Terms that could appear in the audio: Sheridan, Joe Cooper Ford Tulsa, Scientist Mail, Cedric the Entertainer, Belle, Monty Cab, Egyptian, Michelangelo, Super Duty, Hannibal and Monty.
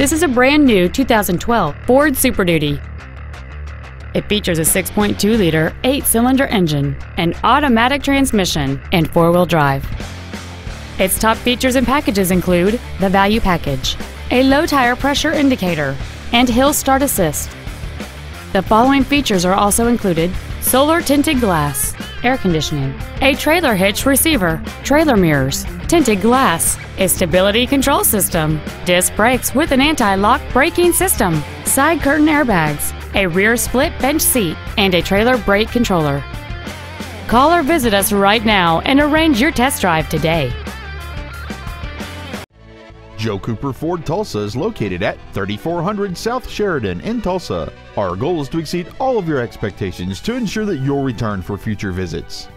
This is a brand new 2012 Ford Super Duty. It features a 6.2-liter, 8-cylinder engine, an automatic transmission, and 4-wheel drive. Its top features and packages include the value package, a low tire pressure indicator, and hill start assist. The following features are also included: solar tinted glass, air conditioning, a trailer hitch receiver, trailer mirrors, tinted glass, a stability control system, disc brakes with an anti-lock braking system, side curtain airbags, a rear split bench seat, and a trailer brake controller. Call or visit us right now and arrange your test drive today. Joe Cooper Ford Tulsa is located at 3400 South Sheridan in Tulsa. Our goal is to exceed all of your expectations to ensure that you'll return for future visits.